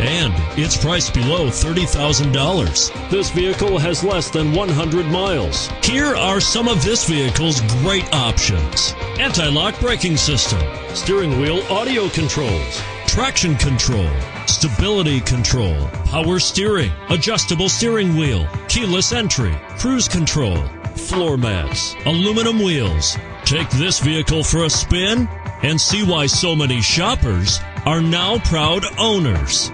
And it's priced below $30,000. This vehicle has less than 100 miles. Here are some of this vehicle's great options: anti-lock braking system, steering wheel audio controls, traction control, stability control, power steering, adjustable steering wheel, keyless entry, cruise control, floor mats, aluminum wheels. Take this vehicle for a spin and see why so many shoppers are now proud owners.